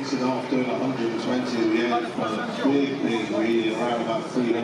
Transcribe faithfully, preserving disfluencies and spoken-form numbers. mixing off doing one hundred twenty at the end, but big, big, really around about three hundred.